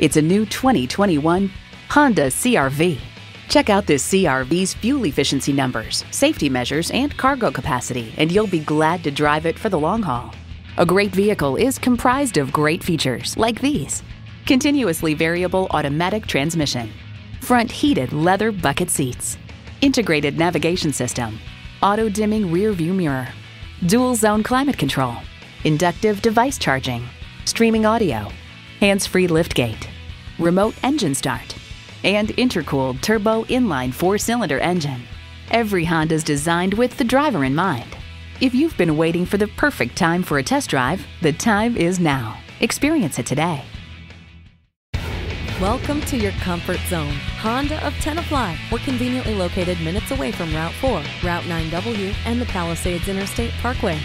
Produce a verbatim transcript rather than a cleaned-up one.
It's a new twenty twenty-one Honda C R V. Check out this C R V's fuel efficiency numbers, safety measures, and cargo capacity, and you'll be glad to drive it for the long haul. A great vehicle is comprised of great features like these: continuously variable automatic transmission, front heated leather bucket seats, integrated navigation system, auto dimming rear view mirror, dual zone climate control, inductive device charging, streaming audio, hands-free liftgate, remote engine start, and intercooled turbo inline four-cylinder engine. Every Honda is designed with the driver in mind. If you've been waiting for the perfect time for a test drive, the time is now. Experience it today. Welcome to your comfort zone. Honda of Tenafly. We're conveniently located minutes away from Route four, Route nine W, and the Palisades Interstate Parkway.